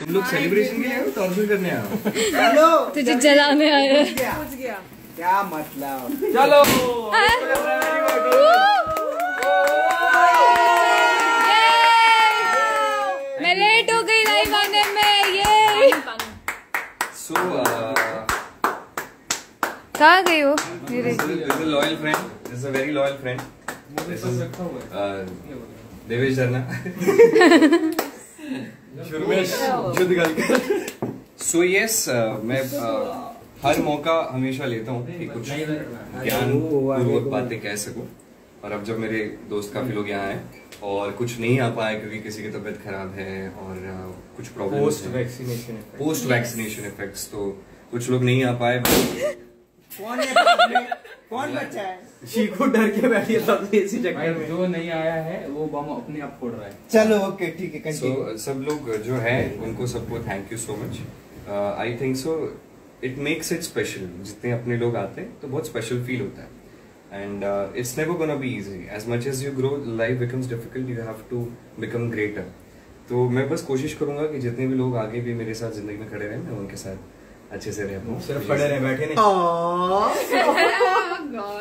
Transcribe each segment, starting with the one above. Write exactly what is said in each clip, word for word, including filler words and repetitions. तुम लोग सेलिब्रेशन के लिए टॉर्चर करने आओ। चलो तुझे जलाने आया गया। क्या मतलब, चलो मैं लेट हो गई लाइव आने में। ये कहाँ गई हो? Loyal friend, is a very loyal friend Devesh Sharma. So yes so, yes, uh, मैं uh, हर मौका हमेशा लेता हूँ कि कुछ ज्ञानपूर्वक बातें कह सकूं। और अब जब मेरे दोस्त काफी लोग यहाँ आए और कुछ नहीं आ पाया क्योंकि किसी की तबीयत खराब है और uh, कुछ problem post vaccination post vaccination effects, तो कुछ लोग नहीं आ पाए। कौन कौन बच्चा है शीखू डर के बैठी है सबसे इसी चक्कर में। जो नहीं आया है वो बम अपने आप फोड़ रहा है। चलो ओके ठीक है। so, सब लोग जो है उनको सबको thank you so much. I think so it makes it special. जितने अपने लोग आते हैं तो बहुत स्पेशल फील होता है। And it's never gonna be easy as much as you grow. Life becomes difficult, you have to become greater. तो मैं बस कोशिश करूंगा कि जितने भी लोग आगे भी मेरे साथ जिंदगी में खड़े रहे मैं उनके साथ अच्छे से रहे। सिर्फ पड़े रहे बैठे नहीं।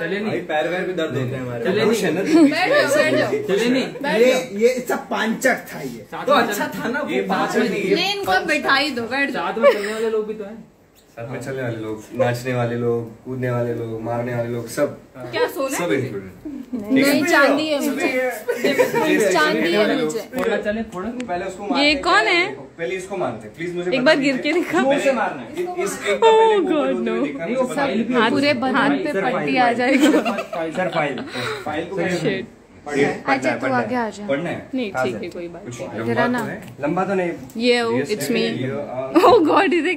चले नहीं, पैर वैर भी दर्द होते हैं हमारे। चले नहीं चले नहीं ये ये सब पांचक था। ये तो अच्छा था ना, ये पांचक नहीं। नहीं इनको बैठा ही दो, बैठ साथ में। चलने वाले लोग भी तो हैं साथ में, चलने वाले लोग, नाचने वाले लोग, कूदने वाले लोग, मारने वाले लोग, सब क्या सोना सब इंक्लूडेड। चांदी है मुझे, चांदी है मुझे। थोड़ा चले थोड़ा पहले उसको मारते। ये कौन है? पहले इसको मारते प्लीज। मुझे एक बार गिर के दिखा। मुझे मारना है इसके ऊपर पूरे हाथ पे पट्टी आ जाएगी। सर फाइल फाइल को अच्छा तू आगे आ जा। नहीं ठीक है कोई बात नहीं। जरा ना लंबा तो नहीं। ये it's me. Oh God is ये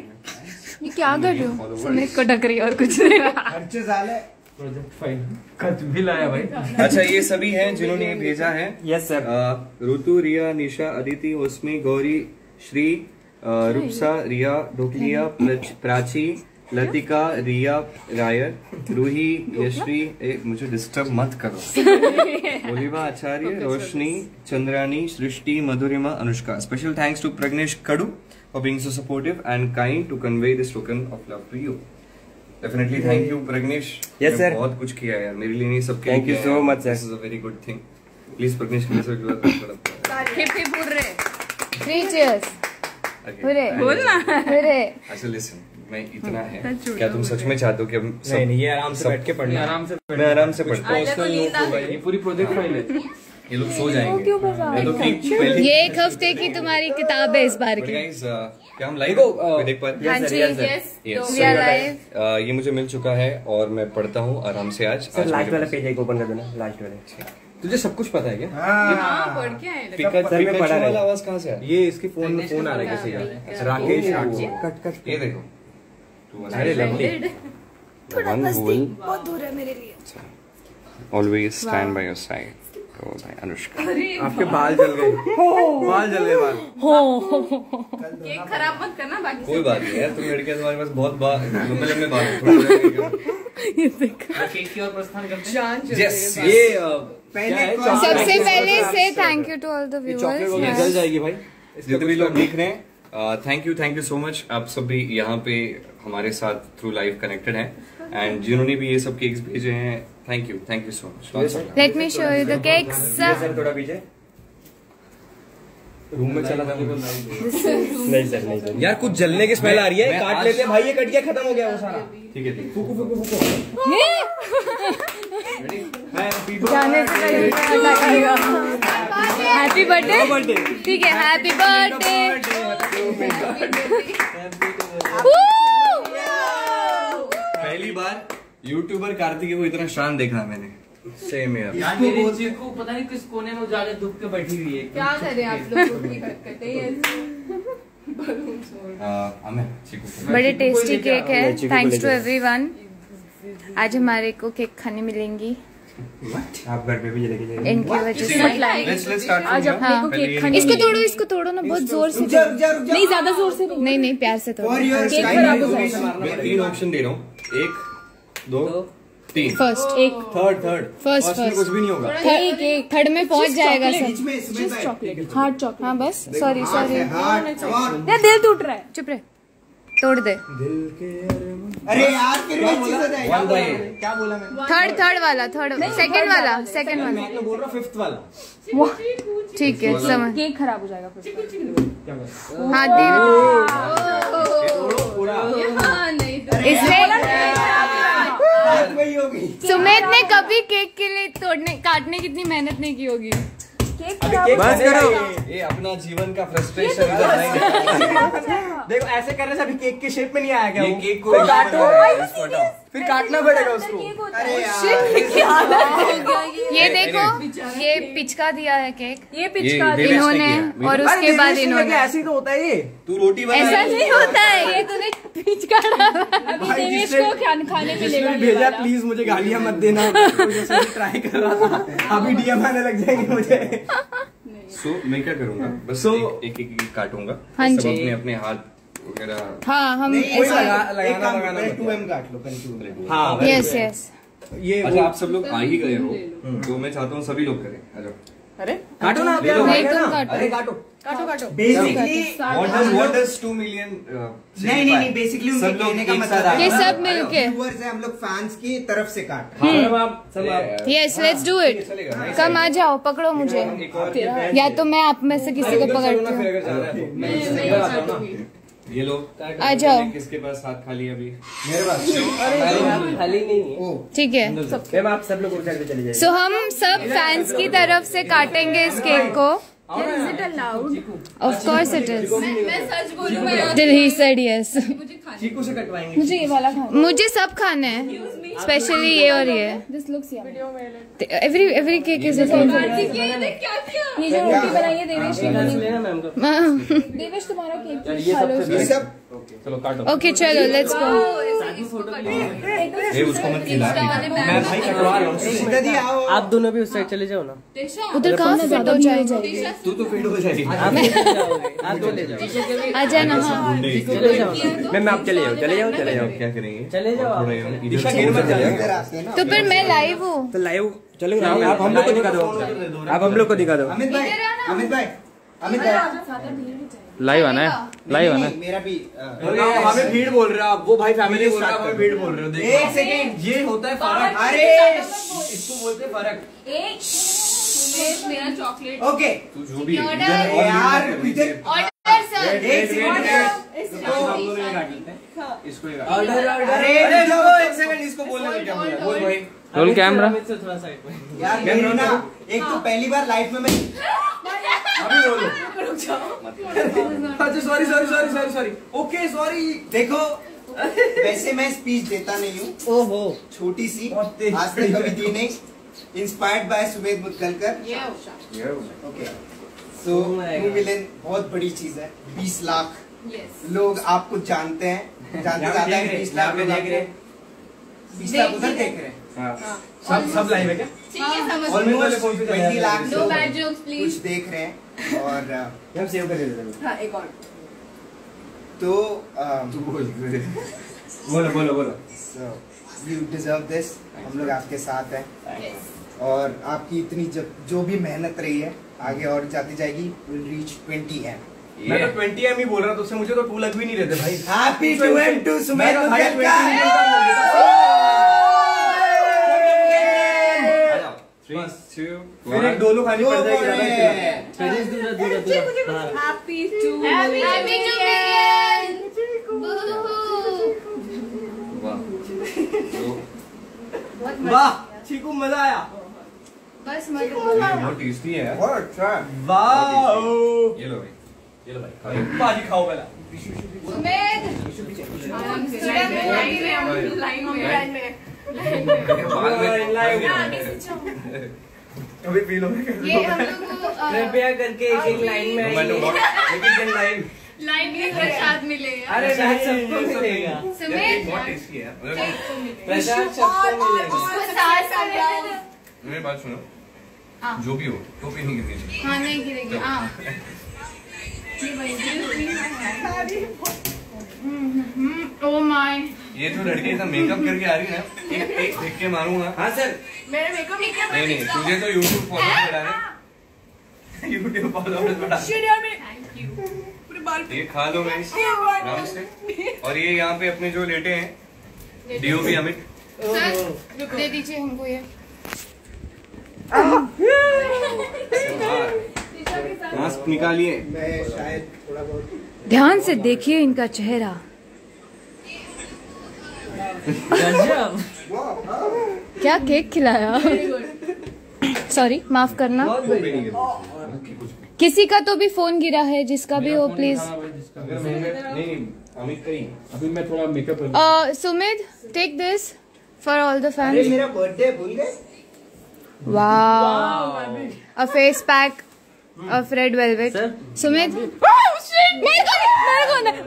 क्या कर रहे हो? सुमेध को ढक रही और कुछ नहीं। खर्चे साले प्रोजेक्ट फाइल खर्च भी लाया भाई। अच्छा ये सभी हैं जिन्होंने ये भेजा है। Yes sir. ऋतु, रिया, निशा, अदिति, उसमी, गौरी, श्री, रूपसा, रिया ढोकलिया, प्राची, लतिका, रिया रायर, रूही, यशवी। मुझे डिस्टर्ब मत करो। Olivia Acharya, Roshni, Chandrani, Srishti, Madhurima, Anushka. Special thanks to Pragyesh Kadu for being so supportive and kind to convey this token of love to you. Definitely thank you Pragnesh. Yes sir. बहुत कुछ किया यार मेरे लिए, नहीं सबके लिए। Thank you so much sir. This is a very good thing. Please Pragnesh के लिए बहुत बहुत hip hip hurray. Three cheers. Hurray. बोलना hurray. अच्छा listen, मैं इतना है क्या तुम सच में चाहते हो कि हम सब? नहीं ये आराम से बैठ के पढ़ना। आराम से मैं आराम से पढ़ता हूँ। उसको यूं को भाई ये पूरी प्रोजेक्ट फाइल है। ये लोग सो जाएंगे। ये एक हफ्ते की तुम्हारी किताब है इस बार की। क्या हम लाइव हो? देख पा ये मुझे मिल चुका है और मैं पढ़ता हूँ आराम से। आज लास्ट वाला पेज ओपन कर देना, लास्ट वाला। तुझे सब कुछ पता है क्या? पढ़ क्या है? पढ़ा वाला आवाज कहाँ से? ये इसके फोन में फोन आ रहा है। राकेश कट कट ये देखो मेरे लिए। Always stand by your side. तो भाई अनुष्का आपके बाल जल गए। बाल जल गए बाल। ये खराब मत करना बाकी। कोई बात नहीं यार, तुम लड़के तुम्हारे पास बहुत बाल लंबे लंबे बाल हैं। ये देखो केक की और प्रस्थान करते हैं। ये पहले सबसे पहले से thank you to all the viewers. ये जल जाएगी भाई जितने भी लोग देख रहे हैं। Thank you thank you so much. आप सब भी यहाँ पे हमारे साथ थ्रू लाइव कनेक्टेड हैं एंड जिन्होंने भी ये सब केक्स भेजे हैं thank you thank you so much. Let me show you the cakes. थोड़ा पीछे रूम में चला था। नहीं सर नहीं सर यार कुछ जलने की स्मेल आ रही है। काट लेते हैं भाई, ये कट गया खत्म हो गया वो सारा। ठीक है फूको फूको फूको। जाने से हैप्पी बर्थडे। ठीक है हैप्पी बर्थडे। पहली बार यूट्यूबर कार्तिक को इतना शान देखा मैंने। सेम यार को पता नहीं किस कोने में जाके दुब के बैठी हुई है। क्या करें आप लोग करते। बड़े टेस्टी केक है। Thanks to everyone. आज हमारे को केक खाने मिलेंगी। आप घर पे भी लेके जाइए इनकी वजह से। इसको तोड़ो इसको तोड़ो ना बहुत जोर से। नहीं ज्यादा जोर से नहीं, नहीं प्यार से तोड़ो। तीन ऑप्शन दे रहा हूँ, एक दो तीन फर्स्ट एक थर्ड थर्ड फर्स्ट फर्स्ट कुछ भी नहीं होगा एक एक थर्ड में पहुंच जाएगा सर। चॉकलेट हार्ड चॉकलेट हाँ बस सॉरी सॉरी यार दिल टूट रहा है चुप रहे तोड़ दे दिल के अरे यार क्या बोला मैंने थर्ड थर्ड वाला थर्ड सेकंड वाला सेकंड वाला मैं तो बोल रहा हूं फिफ्थ वाला ठीक है समझ केक खराब हो जाएगा फिर हाँ दिल इसमें सुमेध ने कभी केक के लिए तोड़ने काटने की इतनी मेहनत नहीं की होगी। बस करो ये अपना जीवन का फ्रस्ट्रेशन देखो ऐसे करने से अभी केक के शेप में नहीं आया क्या केक को काटो फिर काटना पड़ेगा उसको। अरे यार ये देखो ये पिचका दिया है केक ये पिचका इन्होंने और उसके बाद इन्होंने ऐसे ही तो होता है ये तू रोटी ऐसा नहीं होता है ये तूने पिचका खाने में भेजा प्लीज मुझे गालियाँ मत देना ट्राई कर रहा था अभी डीएम आने लग जाएंगे मुझे। सो मैं क्या करूँगा बस एक एक काटूंगा अपने अपने हाथ हाँ हम यस यस ये अच्छा आप सब लोग आ ही गए हो तो मैं चाहता हूँ सभी लोग करें। अरे काटो ना अरे काटो काटो काटो basically what is two million नहीं नहीं नहीं बेसिकली उनके कहने का मतलब है ये सब मिलके व्यूअर्स हैं हम लोग फैंस की तरफ से काट रहे हैं आप सब आप yes let's do it come आ जाओ पकड़ो मुझे या तो मैं आप में से किसी को पकड़ती हूँ। ये लोग आ जाओ किसके पास हाथ खाली है अभी मेरे पास खाली नहीं है ठीक है आप सब लोग उठा के चले जाइए। सो हम सब फैंस की तरफ से काटेंगे इस केक को। Is it allowed? Of course it is. मैं सच बोलूँ Till he said yes. चीकू से कटवाएंगे मुझे ये वाला खाना मुझे सब खाना है स्पेशली ये और ये this looks every every cake is ये जो रोटी बनाई है देवेश देवेश तुम्हारा केक चलो काटो ओके चलो लेट्स गो। ये उसको मत खिला मैं भाई कटवा रहा हूं आप दोनों भी उस साइड चले जाओ ना उधर कहां से फिट हो जाएगी तू तो फिट हो जाएगी आप आप ले जाओ आ जाना हां चले जाओ मैम आप चले जाओ चले जाओ चले जाओ क्या करेंगे चले जाओ तो फिर मैं लाइव हूं तो लाइव चलो आप हम लोग को दिखा दो आप हम लोग को दिखा दो अमित भाई अमित भाई अमित भाई लाइव आना है लाइव आना है मेरा भी हमें भीड़ बोल रहा वो भाई फैमिली बोल रहा हमें भीड़ बोल रहे हो देखो एक सेकंड ये होता है फर्क। अरे इसको बोलते हैं फर्क एक मेरा चॉकलेट ओके तू जो भी यार ऑर्डर सर एक सेकंड हम लोग ये काट लेते हैं इसको ये ऑर्डर अरे देखो एक सेकंड इसको बोलने में क्या बोल भाई रोल कैमरा से थोड़ा साइड में यार एक तो पहली बार लाइफ में मैं अभी बोलो अच्छा sorry sorry sorry sorry sorry okay sorry देखो वैसे मैं स्पीच देता नहीं हूँ ओहो छोटी सी आज तक कभी दी नहीं इंस्पायर्ड बाय सुमेध मुदगलकर ये ये ओके सो मिलियन बहुत बड़ी चीज है बीस लाख लोग आपको जानते हैं जानते ज्यादा है बीस लाख में देख रहे हैं बीस लाख उधर देख रहे हैं सब सब लाइव है क्या ऑलमोस्ट बीस लाख लोग कुछ देख रहे हैं और हम सेव कर देते हैं एक और तो बोलो बोलो बोलो सो यू डिजर्व दिस हम लोग आपके साथ हैं और आपकी इतनी जो भी मेहनत रही है आगे और जाती जाएगी विल रीच ट्वेंटी एम मैं तो ट्वेंटी एम ही बोल रहा था उससे मुझे तो टू लग भी नहीं रहते भाई happy two M to Sumedh फिर एक डोलो खाली पड़ जाएगी वाह चीकू मजा आया बस बहुत टेस्टी है वाह ये लो भाई ये लो भाई भाजी खाओ पहला सुमेध अभी पी लो ये हम लोग कृपया करके एक एक लाइन में लेकिन लाइन लाइन में प्रसाद मिलेगा अरे सबको मिलेगा सुमेध बहुत टेस्टी है प्रसाद सबको मिलेगा। मेरी बात सुनो जो भी हो टोपी नहीं गिरेगी हाँ नहीं गिरेगी हाँ ओ माय, ये तो लड़की सब मेकअप करके आ रही है ना, एक एक देख के मारूंगा। हाँ सर, मेरा मेकअप नहीं किया। नहीं नहीं, तुझे तो YouTube फॉलोअर्स बढ़ाने हैं। YouTube फॉलोअर्स बढ़ाने। शिट यार मेरे, थैंक यू। पूरे बाल पे ये खा लो मेरे। और ये यहाँ पे अपने जो लेटे हैं डीओपी अमित सर, दे दीजिए हमको ये। मास्क निकालिए। मैं शायद थोड़ा बहुत ध्यान से देखिए इनका चेहरा। क्या केक खिलाया। सॉरी, माफ करना। किसी का तो भी फोन गिरा है, जिसका भी हो please. Sumit, take this for all the family. मेरा बर्थडे भूल गए। वाह, a face pack of red velvet. Sumit, fans के लिए फैंस के लिए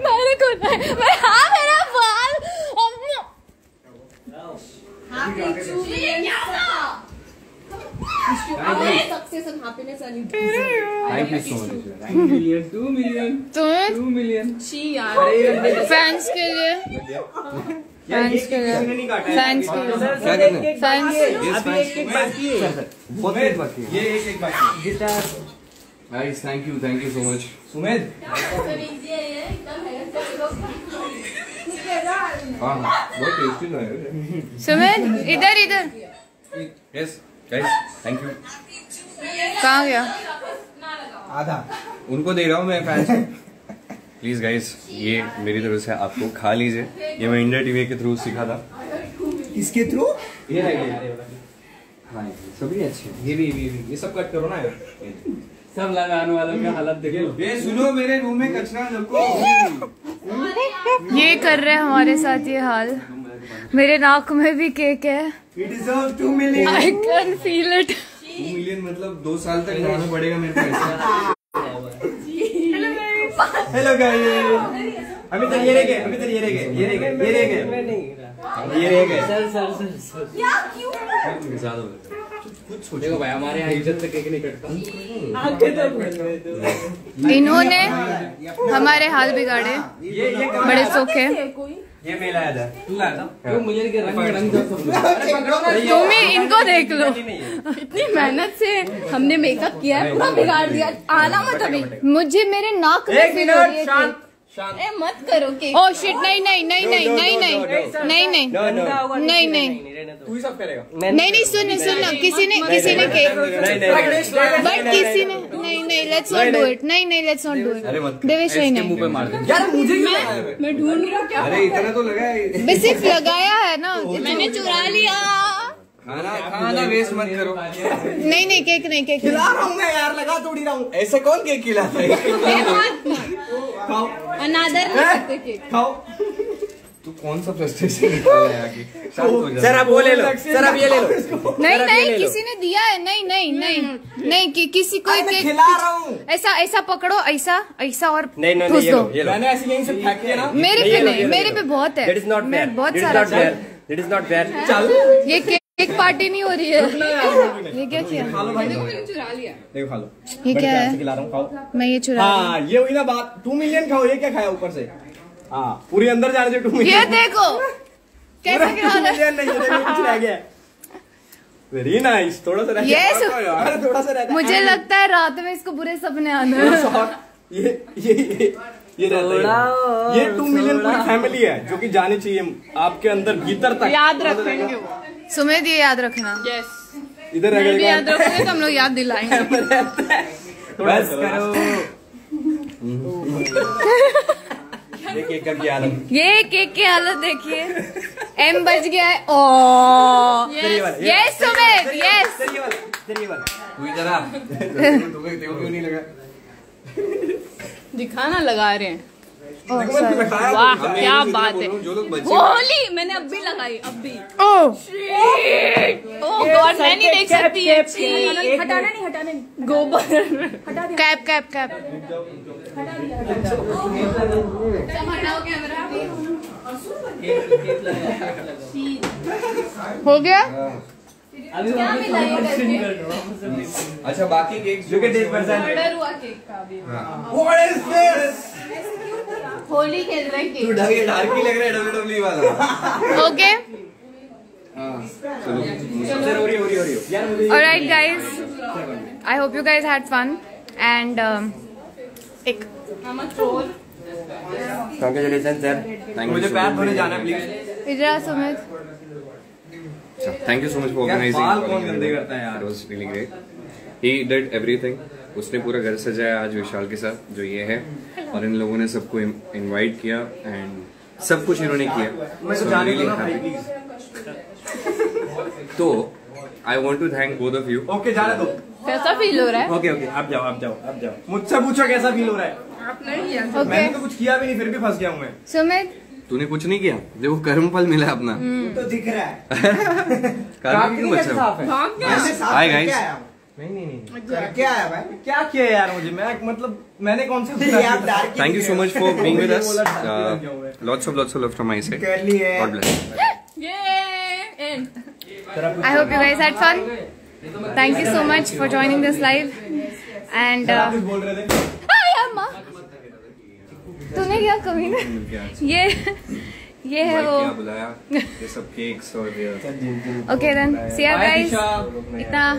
फैंस के लिए guys, thank you thank you so much. Sumedh, Sumedh इधर इधर। Yes guys, thank you. कहाँ गया? आधा उनको दे रहा हूँ मैं फैंस। प्लीज गाइज, ये मेरी तरफ से आपको खा लीजिए। ये मैं इंडिया टीवी के थ्रू सीखा था। इसके थ्रू ये हाँ, सभी अच्छे। ये भी ये भी ये सब कट करो ना यार, सब लगाने वालों का हालत देखो। ये सुनो, मेरे रूम में कचरा रखो। ये कर रहे हैं हमारे साथ ये हाल। मेरे नाक में भी केक है। It deserve two million. I can feel it. Two million मतलब दो साल तक लाना पड़ेगा मेरे पैसा। हेलो गाइस, अभी तक ये रह गए अभी तक ये रह गए ये रह गए ये रह गए ये रह गए सर सर सर सर क्या क्यों ज्यादा हो गया? कुछ सोचेगा भाई, हमारे यहाँ इज्जत तक नहीं कटता। इन्होंने हमारे हाल बिगाड़े, बड़े शौक है। ये मेला आया था, तू लाया था, वो मुझे के रंग रंग तुम ही इनको देख लो। इतनी मेहनत से हमने मेकअप किया है, पूरा बिगाड़ दिया। आना मत अभी, मुझे मेरे नाक में फील हो रही है। मत करो के। ओ शिट, नहीं नहीं नहीं नहीं नहीं नहीं नहीं नहीं नहीं तू ही सब करेगा। नहीं नहीं सुन सुन, किसी ने किसी ने केक बट किसी ने नहीं नहीं लेट्स नॉट डू इट नहीं नहीं let's not do it Devesh भाई ने मुंह पे मार दिया। यार मुझे मैं मैं ढूंढ रहा क्या? अरे इतना तो लगा है, बस सिर्फ लगाया है ना, मैंने चुरा लिया। खाना खाना वेस्ट मत करो। नहीं नहीं, केक नहीं, केक खिला रहा हूं मैं यार, लगा तोड़ी रहा हूं। ऐसे कौन केक खिलाता है? खाओ, अनादर नहीं करते। केक खाओ। तू कौन सा फ्रस्ट्रेशन निकाल रहा है? सर आप वो ले लो, सर आप ये ले लो। नहीं नहीं, किसी ने दिया है। नहीं नहीं नहीं नहीं कि, किसी को एक खिला रहा हूं। ऐसा ऐसा पकड़ो, ऐसा ऐसा और नहीं नहीं ये लो ये लो। मैंने ऐसे यहीं से फेंक दिया ना। मेरे पे नहीं, मेरे पे बहुत है। मैं बहुत सारा इट इज नॉट फेयर। चल, ये केक पार्टी नहीं हो रही है। ये क्या किया? मैंने चुरा लिया। देखो खा लो। ये क्या है? मैं ये चुरा। हाँ ये हुई ना बात, टू मिलियन खाओ। ये क्या खाया ऊपर से? हाँ पूरी अंदर जा रहे थे। टू मिलियन ये देखो कैसे रह गया। Very nice. थोड़ा सा यार, थोड़ा सा रहता है। मुझे लगता है रात में इसको बुरे सपने आने हैं। ये ये ये ये रहता है। ये टू मिलियन पूरी फैमिली है जो कि जानी चाहिए आपके अंदर भीतर तक। याद रखेंगे सुमेध, ये याद रखना। यस, इधर रहेगा, याद रखोगे तो हम लोग याद दिलाएंगे। बस करो। ये केक की हालत, ये केक की हालत देखिए। एम बच गया है। ओ यस सुमेध, यस दिखाना लगा रहे हैं। वाह क्या बात है। होली मैंने अब भी लगाई, अब भी। ओह गॉड, मैं नहीं देख सकती है। हटाना नहीं, हटाना नहीं, गोबर। कैप कैप कैप हो गया। अच्छा बाकी केक जो कि डेढ़ परसेंट हुआ केक का भी हो होली खेल रहे हैं। लग रहा है डब्ल्यूडब्ल्यूई वाला। Okay alright guys, I hope you guys had fun and एक कांग्रेचुलेशन सर। मुझे पैर धोने जाना है प्लीज। इजरा Sumit, thank you so much for organising. बाल कौन गंदे करता है यार। Was feeling great, he did everything. उसने पूरा घर सजाया आज विशाल के साथ जो ये है, और इन लोगों ने सबको इनवाइट किया एंड सब कुछ इन्होंने किया। तो I want to thank both of you. Okay जाने दो, कैसा फील हो रहा है। ओके ओके आप जाओ आप जाओ आप जाओ, मुझसे पूछो कैसा फील हो रहा है। आप नहीं किया okay. मैंने तो कुछ किया भी नहीं, फिर भी फंस गया हूँ मैं। सुमित तूने कुछ नहीं किया, देखो कर्मफल मिला अपना तो दिख रहा है। कर्म क्यों बचा है। नहीं नहीं नहीं क्या क्या है भाई, क्या किया यार मुझे। मैं मतलब मैंने कौन सा। Thank you so much for being with us, lots of lots of love from my side. God bless. ये and I hope you guys had fun. Thank you so much for joining this live and hi अम्मा। तूने क्या कभी ना ये ये है वो ये सब केक्स और okay then see you guys. इतना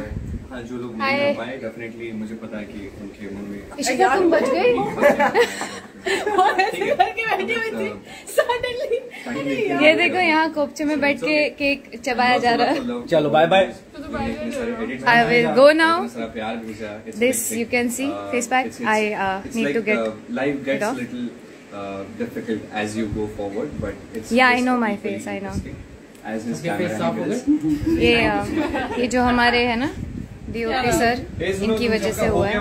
जो लोग नहीं पाए डेफिनेटली मुझे पता है कि उनके मन में। इशिता तुम बच गई। ये देखो यहाँ कोपचे में बैठ के केक चबाया जा रहा है। चलो bye bye. I will go now. This you can see face pack. I need to get life gets little difficult as you go forward but it's ya I know my face I know ये ये जो हमारे है ना DOP sir, इनकी वजह से हुआ है।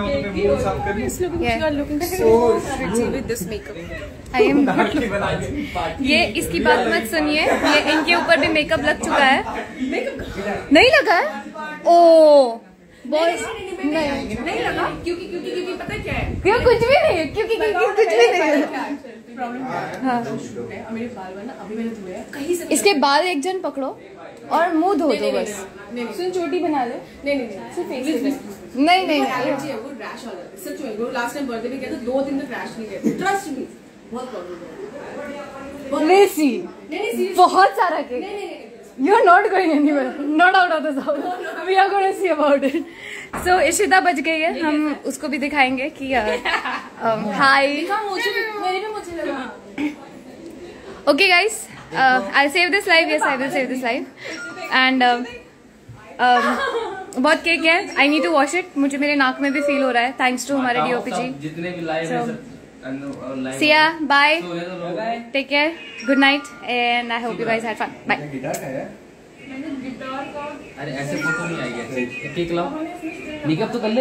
ये इसकी बात मत सुनिए, ये इनके ऊपर भी मेकअप लग चुका है। नहीं लगा है ओ बॉयज नहीं लगा क्योंकि क्योंकि क्योंकि पता क्या है, क्यों कुछ भी नहीं है क्योंकि कुछ भी नहीं है। हाँ। मेरे बाल वाला अभी मैंने धोया कहीं से। इसके बाल एक जन पकड़ो और मुंह धो दो बस। सुन छोटी बना ले। नहीं नहीं नहीं नहीं नहीं वो रैश हो जाता है सच में। वो लास्ट टाइम बर्थडे पे गया था, दो दिन तक रैश नहीं गया। ट्रस्ट मी बहुत प्रॉब्लम है। लेसी बहुत सारा cake. You are not going anywhere, not out of this house, we are going to see about it. So Ishita बच गई है, हम उसको भी दिखाएंगे कि hi. Okay guys, uh, I'll save this live. Yes, I will save this live. And um, um, बहुत cake है। I need to wash it. मुझे मेरे नाक में भी फील हो रहा है। Thanks to हमारे D O P जी। जितने भी live हैं सब। See ya. Bye. Take care. Good night. And I hope you guys had fun. Bye. अरे ऐसे फोटो नहीं आएगी। केक लाओ। मेकअप तो कर ले।